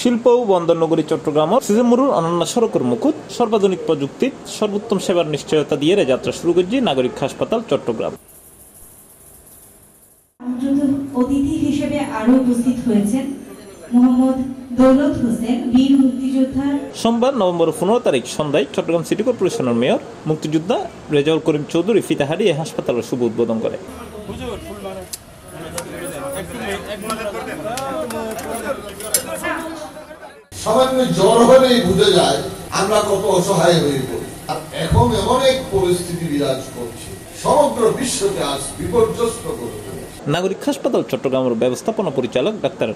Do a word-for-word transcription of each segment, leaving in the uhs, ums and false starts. শিল্প ও বন্দরনগরী চট্টগ্রামের সিজেমুরুর অনন্য সড়কের মুকুট সর্বাধুনিক প্রযুক্তি সর্বোত্তম সেবার নিশ্চয়তা দিয়ে যাত্রা শুরু করছে নাগরিক হাসপাতাল চট্টগ্রাম। অতিথি হিসেবে আরো উপস্থিত হয়েছেন মোহাম্মদ দৌলত হোসেন বীর মুক্তিযোদ্ধা। সোমবার নভেম্বর পনেরো তারিখ সন্ধ্যায় চট্টগ্রাম সিটি কর্পোরেশনের মেয়র মুক্তিযোদ্ধা রেজাউল করিম চৌধুরী ফিতা হারিয়ে হাসপাতালের শুভ উদ্বোধন করে। সামান্য জ্বর হলেই বুঝে যায় আমরা কত অসহায় হয়ে পড়ি, আর এখন এমন এক পরিস্থিতি বিরাজ করছে সমগ্র বিশ্বকে আজ বিপর্যস্ত করছে। নাগরিক হাসপাতাল চট্টগ্রামের ব্যবস্থাপনা পরিচালক ডাক্তার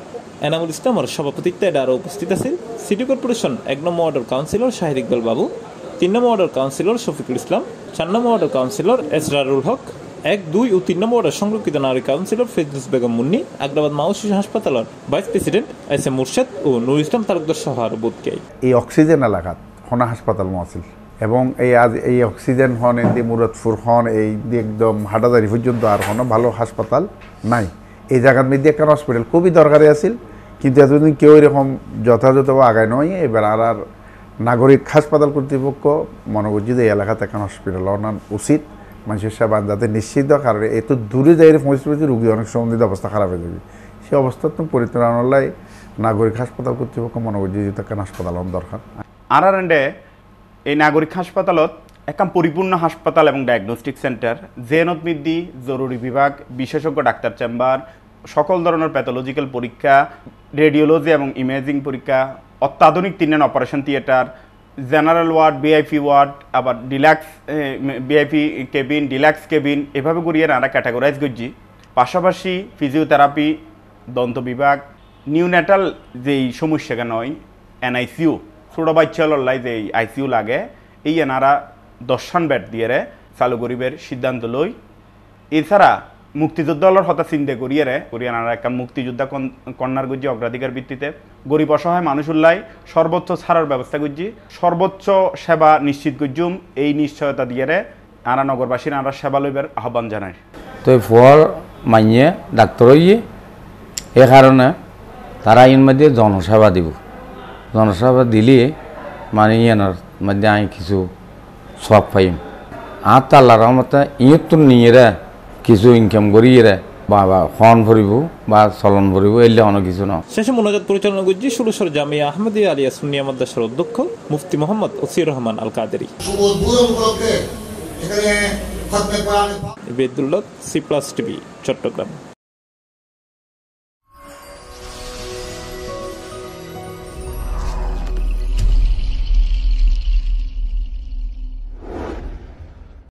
এনামুল ইসলামের সভাপতিত্বে আরো উপস্থিত আছেন সিটি কর্পোরেশন এক নম্বর ওয়ার্ডের কাউন্সিলর শাহিদ ইকবাল বাবু, তিন নম্বর ওয়ার্ডের কাউন্সিলর শফিকুল ইসলাম, চার নম্বর ওয়ার্ডের কাউন্সিলর এসরারুল হক, এক দুই ও তিন নম্বর ওয়ার্ডের সংরক্ষিত নারী কাউন্সিলর ফেরদৌস বেগম মুন্নি, আগ্রাবাদ মা ও শিশু হাসপাতালের vice president S M Murshed ও নুর ইসলাম তালুকদার সহ আরো বোধকে। এই অক্সিজেন এলাকাত হনা হাসপাতাল মহাসিল এবং এই আজ এই অক্সিজেন হন এদি মুরাদপুর হন এই একদম হাটাদারি পর্যন্ত আর কোনো ভালো হাসপাতাল নাই। এই জায়গার মধ্যে একটা হসপিটাল খুবই দরকারি আছিল, কিন্তু এতদিন কেউ এরকম যথাযথ আগায় নয়। এবার আর আর নাগরিক হাসপাতাল কর্তৃপক্ষ মনে করছি যে এই এলাকাতে একটা হসপিটাল আনান উচিত, মানুষের সেবা যাতে নিশ্চিত, কারণ এত দূরে যাই পরিস্থিতি রুগী অনেক সম্বন্ধিত অবস্থা খারাপ হয়ে যাবে। সেই অবস্থার তো পরিত্রাণ আনলাই নাগরিক হাসপাতাল কর্তৃপক্ষ মনে করছি যে একটা হাসপাতাল আন দরকার। আর আর এই নাগরিক হাসপাতালত একদম পরিপূর্ণ হাসপাতাল এবং ডায়াগনস্টিক সেন্টার, জেনত বৃদ্ধি, জরুরি বিভাগ, বিশেষজ্ঞ ডাক্তার চেম্বার, সকল ধরনের প্যাথোলজিক্যাল পরীক্ষা, রেডিওলজি এবং ইমেজিং পরীক্ষা, অত্যাধুনিক তিনজন operation theatre, general ward, VIP ward, আবার deluxe VIP cabin, deluxe cabin, এভাবে করিয়ে নানা ক্যাটাগরাইজ করছি। পাশাপাশি ফিজিওথেরাপি, দন্ত বিভাগ, নিউনেটাল যেই সমস্যাকে নয় এনআইসিউ ছোটো বাচ্চাল্লাই যে আইসিউ লাগে এই এনারা দর্শন ব্যাট দিয়ে চালু গরিবের সিদ্ধান্ত লই। এছাড়া মুক্তিযোদ্ধার হতা চিন্তা করিয়ে করিয়ে এনারা একটা মুক্তিযোদ্ধা কন্যার গুজি অগ্রাধিকার ভিত্তিতে গরিব অসহায় মানুষুল্লাই সর্বোচ্চ ছাড়ার ব্যবস্থা করছি, সর্বোচ্চ সেবা নিশ্চিত করজুম। এই নিশ্চয়তা দিয়ে আনা নগরবাসীর আনারা সেবা লইবার আহ্বান জানায়। তো ফর মাইয়ে ডাক্তার এ কারণে তারা এর মধ্যে জনসেবা দিব, জনসেবা দিলে মানে ইয়ানোর মধ্যে আমি কিছু সব পাইম। আর তাল্লা রহমতে ইয়ে তো নিয়ে কিছু ইনকাম করি এরা বাবা হন ভরিব বা চলন ভরিব এলে অনেক কিছু না। শেষে মোনাজাত পরিচালনা করছি সুরেশ্বর জামিয়া আহমদিয়া আলিয়া সুন্নিয়া মাদ্রাসার অধ্যক্ষ মুফতি মোহাম্মদ ওসির রহমান আল কাদেরী। বেদুল্লাহ সি প্লাস টিভি চট্টগ্রাম।